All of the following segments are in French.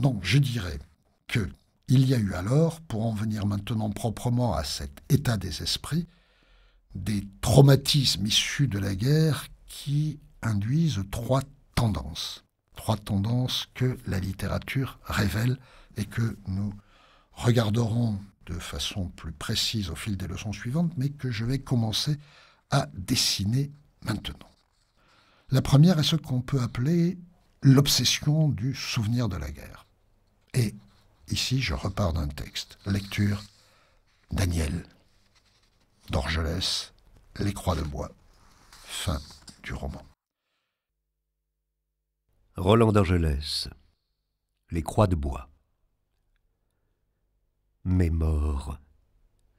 Donc je dirais qu'il y a eu alors, pour en venir maintenant proprement à cet état des esprits, des traumatismes issus de la guerre qui induisent trois tendances que la littérature révèle et que nous regarderons de façon plus précise au fil des leçons suivantes, mais que je vais commencer à dessiner maintenant. La première est ce qu'on peut appeler l'obsession du souvenir de la guerre. Et ici, je repars d'un texte. Lecture Daniel, Dorgelès, Les Croix de bois. Fin du roman. Roland Dorgelès, Les Croix de bois. Mes morts,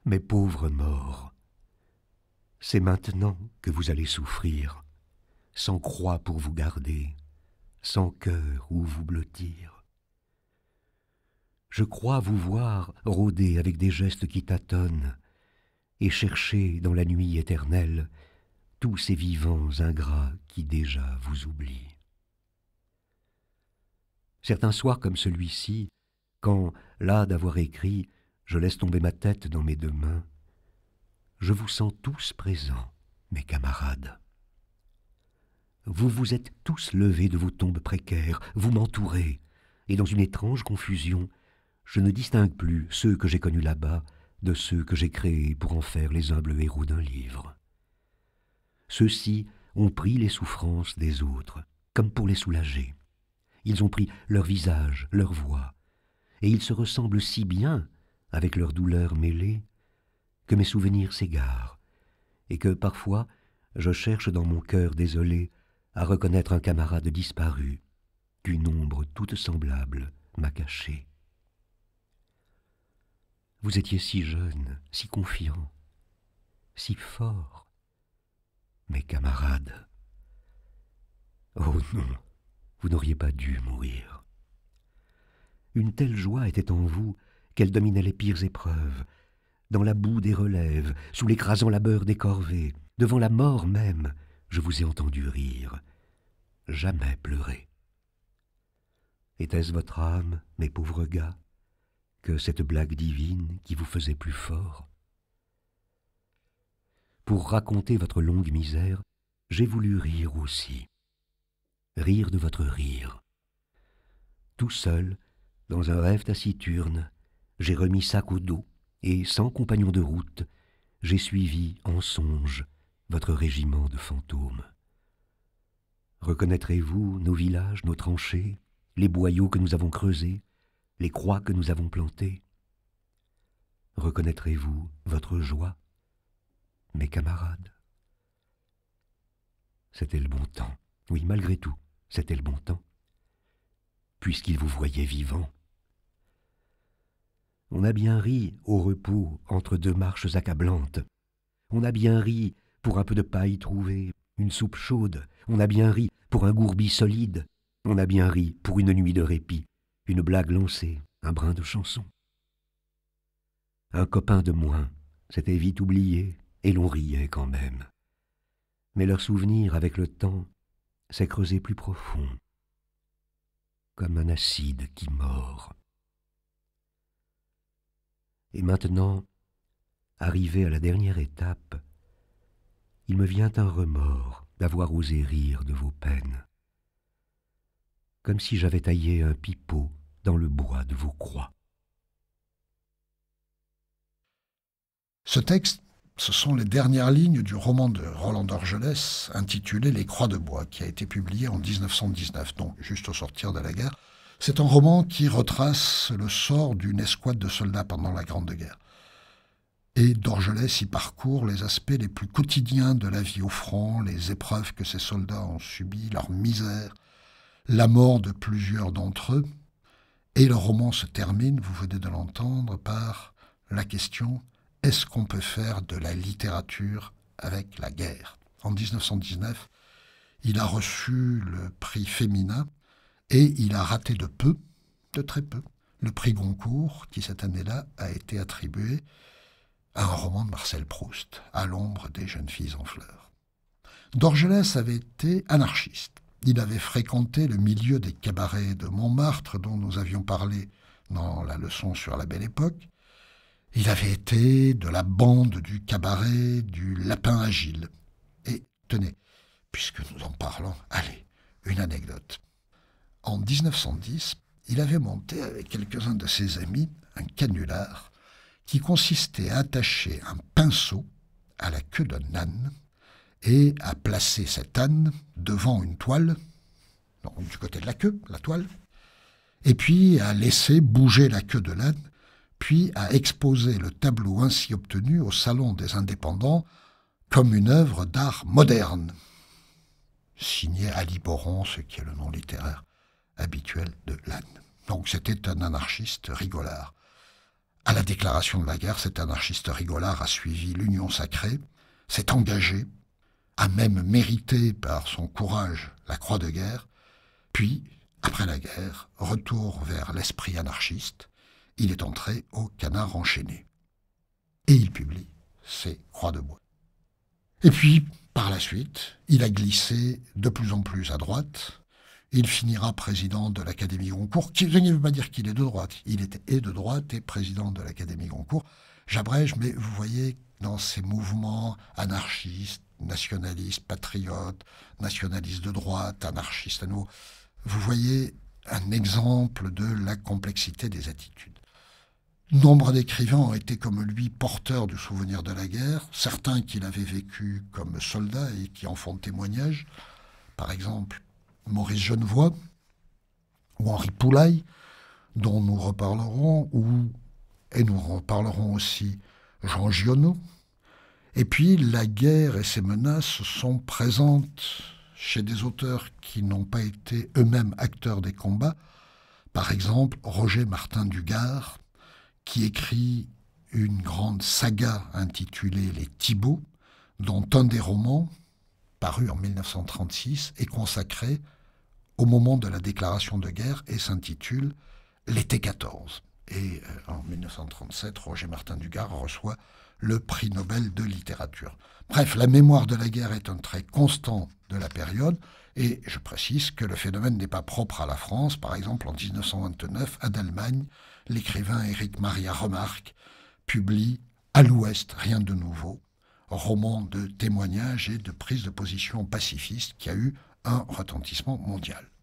mes pauvres morts, c'est maintenant que vous allez souffrir, sans croix pour vous garder, sans cœur où vous blottir. Je crois vous voir rôder avec des gestes qui tâtonnent et chercher dans la nuit éternelle tous ces vivants ingrats qui déjà vous oublient. Certains soirs comme celui-ci, quand, là d'avoir écrit, je laisse tomber ma tête dans mes deux mains, je vous sens tous présents, mes camarades. Vous vous êtes tous levés de vos tombes précaires, vous m'entourez, et dans une étrange confusion, je ne distingue plus ceux que j'ai connus là-bas de ceux que j'ai créés pour en faire les humbles héros d'un livre. Ceux-ci ont pris les souffrances des autres, comme pour les soulager. Ils ont pris leur visage, leur voix, et ils se ressemblent si bien, avec leur douleur mêlée, que mes souvenirs s'égarent, et que parfois je cherche dans mon cœur désolé à reconnaître un camarade disparu, qu'une ombre toute semblable m'a caché. Vous étiez si jeune, si confiant, si fort, mes camarades. Oh non, vous n'auriez pas dû mourir. Une telle joie était en vous qu'elle dominait les pires épreuves, dans la boue des relèves, sous l'écrasant labeur des corvées, devant la mort même, je vous ai entendu rire, jamais pleurer. Était-ce votre âme, mes pauvres gars, que cette blague divine qui vous faisait plus fort? Pour raconter votre longue misère, j'ai voulu rire aussi, rire de votre rire. Tout seul, dans un rêve taciturne, j'ai remis sac au dos et, sans compagnon de route, j'ai suivi en songe votre régiment de fantômes. Reconnaîtrez-vous nos villages, nos tranchées, les boyaux que nous avons creusés, les croix que nous avons plantées? Reconnaîtrez-vous votre joie, mes camarades? C'était le bon temps. Oui, malgré tout, c'était le bon temps, puisqu'il vous voyait vivant. On a bien ri au repos entre deux marches accablantes. On a bien ri pour un peu de paille trouvée, une soupe chaude. On a bien ri pour un gourbi solide. On a bien ri pour une nuit de répit, une blague lancée, un brin de chanson. Un copain de moins s'était vite oublié et l'on riait quand même. Mais leur souvenir avec le temps s'est creusé plus profond, comme un acide qui mord. Et maintenant, arrivé à la dernière étape, il me vient un remords d'avoir osé rire de vos peines, comme si j'avais taillé un pipeau dans le bois de vos croix. Ce texte, ce sont les dernières lignes du roman de Roland Dorgelès intitulé « Les Croix de bois » qui a été publié en 1919, donc juste au sortir de la guerre. C'est un roman qui retrace le sort d'une escouade de soldats pendant la Grande Guerre. Et Dorgelès y parcourt les aspects les plus quotidiens de la vie au front, les épreuves que ces soldats ont subies, leur misère, la mort de plusieurs d'entre eux. Et le roman se termine, vous venez de l'entendre, par la question « Est-ce qu'on peut faire de la littérature avec la guerre ?» En 1919, il a reçu le prix Femina. Et il a raté de peu, de très peu, le prix Goncourt, qui cette année-là a été attribué à un roman de Marcel Proust, « À l'ombre des jeunes filles en fleurs ». Dorgelès avait été anarchiste. Il avait fréquenté le milieu des cabarets de Montmartre dont nous avions parlé dans la leçon sur la Belle Époque. Il avait été de la bande du cabaret du Lapin Agile. Et, tenez, puisque nous en parlons, allez, une anecdote. En 1910, il avait monté avec quelques-uns de ses amis un canular qui consistait à attacher un pinceau à la queue d'un âne et à placer cet âne devant une toile, donc du côté de la queue, la toile, et puis à laisser bouger la queue de l'âne, puis à exposer le tableau ainsi obtenu au Salon des Indépendants comme une œuvre d'art moderne, signé Aliboron, ce qui est le nom littéraire habituel de l'âne. Donc c'était un anarchiste rigolard. À la déclaration de la guerre, cet anarchiste rigolard a suivi l'Union sacrée, s'est engagé, a même mérité par son courage la croix de guerre, puis, après la guerre, retour vers l'esprit anarchiste, il est entré au Canard enchaîné. Et il publie ses Croix de bois. Et puis, par la suite, il a glissé de plus en plus à droite. Il finira président de l'Académie Goncourt, qui ne veut pas dire qu'il est de droite. Il était et de droite et président de l'Académie Goncourt. J'abrège, mais vous voyez, dans ces mouvements anarchistes, nationalistes, patriotes, nationalistes de droite, anarchistes à nouveau, vous voyez un exemple de la complexité des attitudes. Nombre d'écrivains ont été comme lui porteurs du souvenir de la guerre, certains qui l'avaient vécu comme soldat et qui en font témoignage, par exemple Maurice Genevoix ou Henri Poulaille, dont nous reparlerons, et nous reparlerons aussi Jean Giono. Et puis la guerre et ses menaces sont présentes chez des auteurs qui n'ont pas été eux-mêmes acteurs des combats, par exemple Roger Martin du Gard, qui écrit une grande saga intitulée Les Thibauts, dont un des romans, paru en 1936, est consacré au moment de la déclaration de guerre et s'intitule L'été 14. Et en 1937, Roger Martin du Gard reçoit le prix Nobel de littérature. Bref, la mémoire de la guerre est un trait constant de la période, et je précise que le phénomène n'est pas propre à la France. Par exemple, en 1929, à Allemagne, l'écrivain Erich Maria Remarque publie « À l'Ouest, rien de nouveau », roman de témoignage et de prise de position pacifiste qui a eu un retentissement mondial.